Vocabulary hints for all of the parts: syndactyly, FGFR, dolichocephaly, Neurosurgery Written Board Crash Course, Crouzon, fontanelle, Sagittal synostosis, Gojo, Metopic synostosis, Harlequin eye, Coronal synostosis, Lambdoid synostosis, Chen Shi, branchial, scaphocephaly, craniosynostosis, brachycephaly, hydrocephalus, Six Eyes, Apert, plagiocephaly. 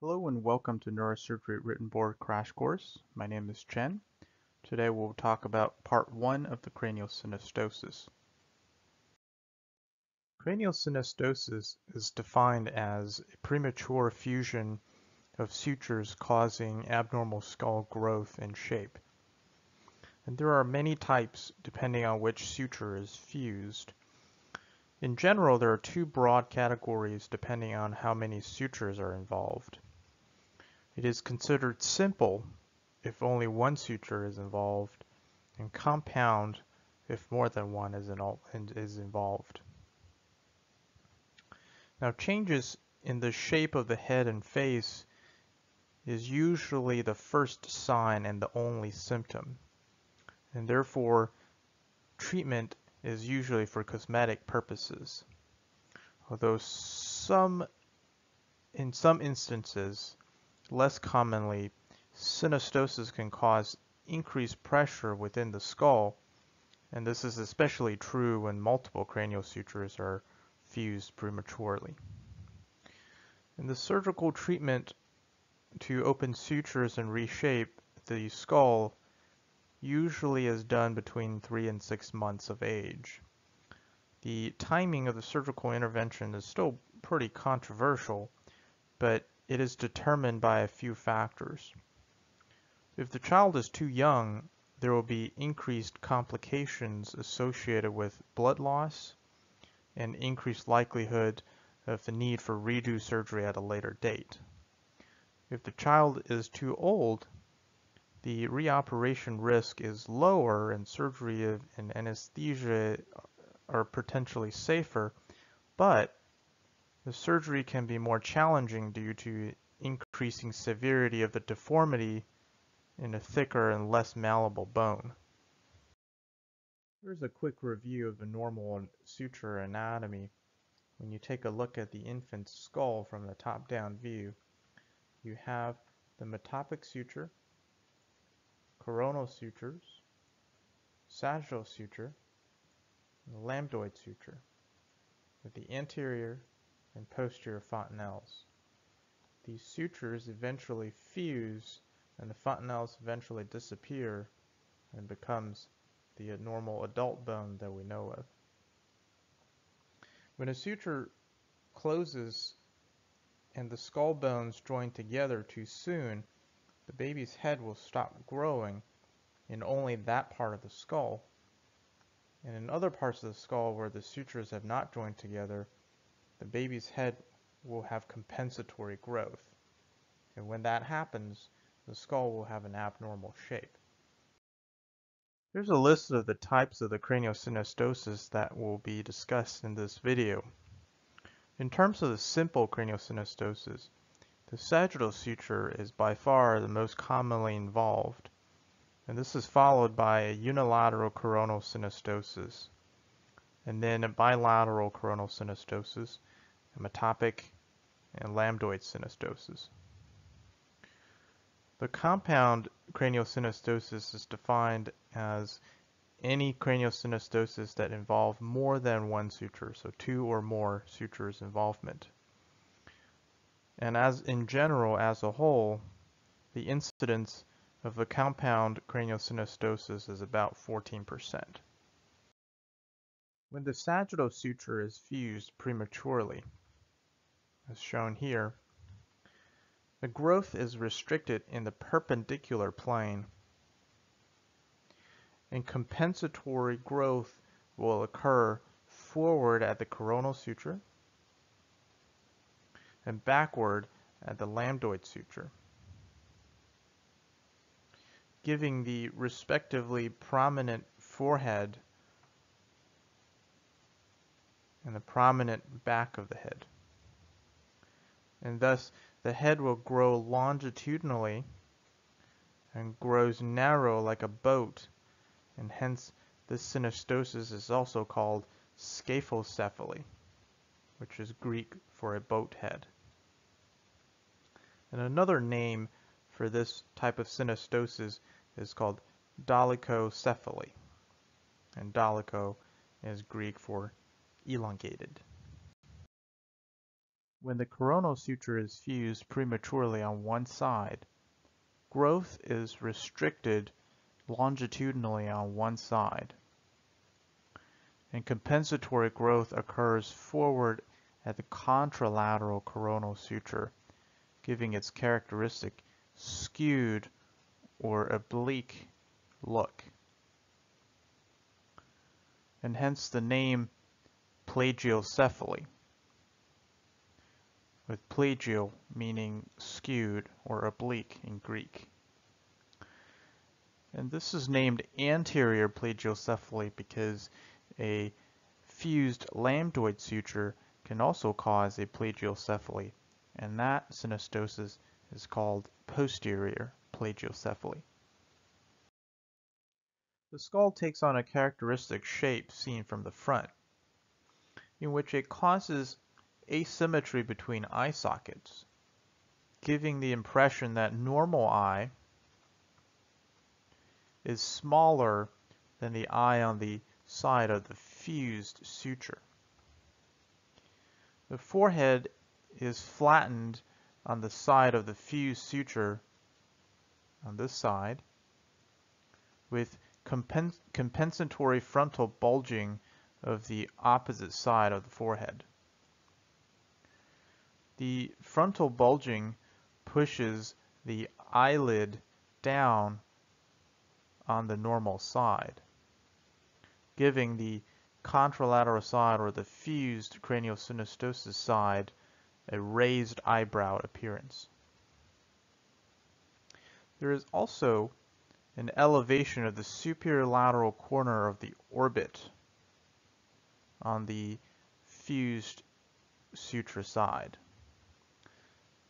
Hello and welcome to Neurosurgery Written Board Crash Course. My name is Chen. Today we'll talk about part 1 of the craniosynostosis. Craniosynostosis is defined as a premature fusion of sutures causing abnormal skull growth and shape. And there are many types depending on which suture is fused. In general, there are two broad categories depending on how many sutures are involved. It is considered simple if only one suture is involved, and compound if more than one is involved. Now, changes in the shape of the head and face is usually the first sign and the only symptom, and therefore treatment is usually for cosmetic purposes, although in some instances, less commonly, synostosis can cause increased pressure within the skull, and this is especially true when multiple cranial sutures are fused prematurely. In the surgical treatment to open sutures and reshape the skull usually is done between 3 and 6 months of age. The timing of the surgical intervention is still pretty controversial, but it is determined by a few factors. If the child is too young, there will be increased complications associated with blood loss and increased likelihood of the need for redo surgery at a later date. If the child is too old, the reoperation risk is lower and surgery and anesthesia are potentially safer, but the surgery can be more challenging due to increasing severity of the deformity in a thicker and less malleable bone. Here's a quick review of the normal suture anatomy. When you take a look at the infant's skull from the top-down view, you have the metopic suture, coronal sutures, sagittal suture, and the lambdoid suture, with the anterior and posterior fontanelles. These sutures eventually fuse, and the fontanelles eventually disappear and becomes the normal adult bone that we know of. When a suture closes and the skull bones join together too soon, the baby's head will stop growing in only that part of the skull, and in other parts of the skull where the sutures have not joined together, the baby's head will have compensatory growth, and when that happens, the skull will have an abnormal shape. Here's a list of the types of the craniosynostosis that will be discussed in this video. In terms of the simple craniosynostosis, the sagittal suture is by far the most commonly involved, and this is followed by a unilateral coronal synostosis, and then a bilateral coronal synostosis, a metopic and lambdoid synostosis. The compound craniosynostosis is defined as any craniosynostosis that involves more than one suture, so 2 or more sutures involvement. And as in general, as a whole, the incidence of the compound craniosynostosis is about 14%. When the sagittal suture is fused prematurely, as shown here, the growth is restricted in the perpendicular plane, and compensatory growth will occur forward at the coronal suture and backward at the lambdoid suture, giving the respectively prominent forehead and the prominent back of the head. And thus, the head will grow longitudinally and grows narrow like a boat, and hence this synostosis is also called scaphocephaly, which is Greek for a boat head. And another name for this type of synostosis is called dolichocephaly, and dolicho is Greek for elongated. When the coronal suture is fused prematurely on one side, growth is restricted longitudinally on one side, and compensatory growth occurs forward at the contralateral coronal suture, giving its characteristic skewed or oblique look, and hence the name plagiocephaly, with plagio meaning skewed or oblique in Greek. And this is named anterior plagiocephaly because a fused lambdoid suture can also cause a plagiocephaly, and that synostosis is called posterior plagiocephaly. The skull takes on a characteristic shape seen from the front, in which it causes asymmetry between eye sockets, giving the impression that normal eye is smaller than the eye on the side of the fused suture. The forehead is flattened on the side of the fused suture on this side, with compensatory frontal bulging of the opposite side of the forehead. The frontal bulging pushes the eyelid down on the normal side, giving the contralateral side, or the fused craniosynostosis side, a raised eyebrow appearance. There is also an elevation of the superior lateral corner of the orbit on the fused suture side,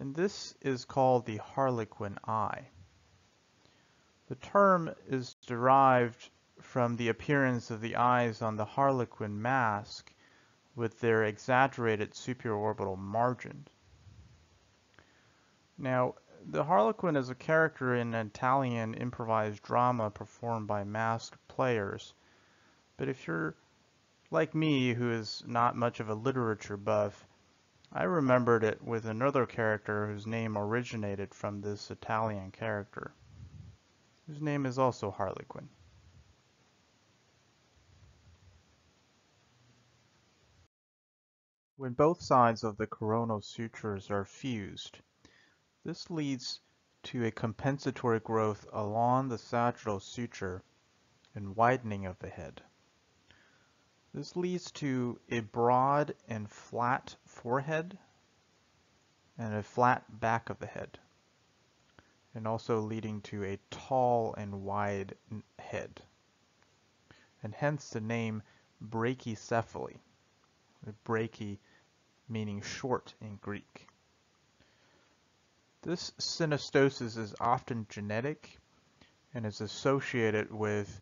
and this is called the Harlequin eye. The term is derived from the appearance of the eyes on the Harlequin mask with their exaggerated superorbital margin. Now, the Harlequin is a character in an Italian improvised drama performed by masked players, but if you're like me, who is not much of a literature buff, I remembered it with another character whose name originated from this Italian character, whose name is also Harlequin. When both sides of the coronal sutures are fused, this leads to a compensatory growth along the sagittal suture and widening of the head. This leads to a broad and flat forehead and a flat back of the head, and also leading to a tall and wide head, and hence the name brachycephaly, with brachy meaning short in Greek. This synostosis is often genetic and is associated with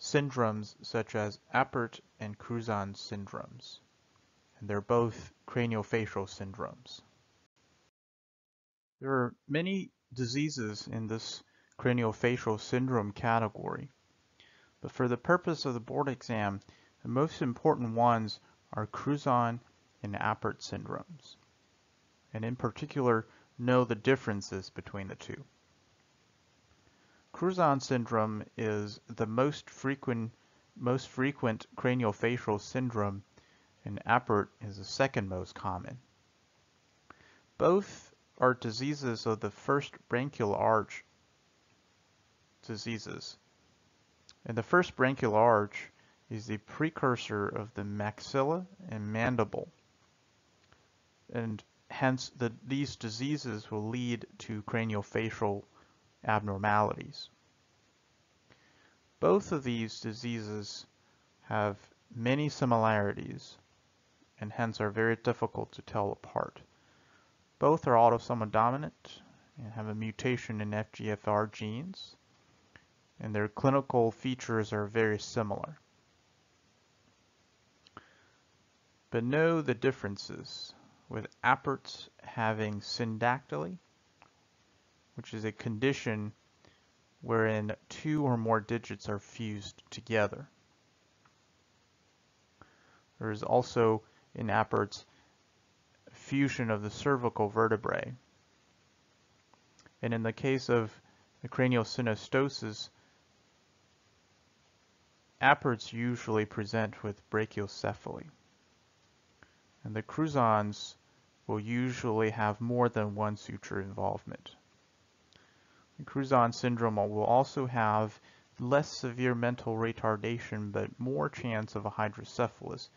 syndromes such as Apert and Crouzon syndromes, and they're both craniofacial syndromes. There are many diseases in this craniofacial syndrome category, but for the purpose of the board exam, the most important ones are Crouzon and Apert syndromes, and in particular, know the differences between the two. Crouzon syndrome is the most frequent craniofacial syndrome, and Apert is the second most common. Both are diseases of the first branchial arch diseases, and the first branchial arch is the precursor of the maxilla and mandible, and hence, these diseases will lead to craniofacial abnormalities. Both of these diseases have many similarities and hence are very difficult to tell apart. Both are autosomal dominant and have a mutation in FGFR genes, and their clinical features are very similar. But know the differences, with Apert having syndactyly, which is a condition wherein two or more digits are fused together. There is also in Apert's fusion of the cervical vertebrae. And in the case of the craniosynostosis, Aperts usually present with brachycephaly. And the Crouzons will usually have more than one suture involvement. The Crouzon syndrome will also have less severe mental retardation, but more chance of a hydrocephalus,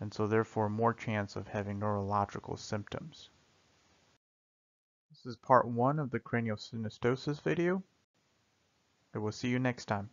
and so therefore more chance of having neurological symptoms. This is part 1 of the craniosynostosis video. I will see you next time.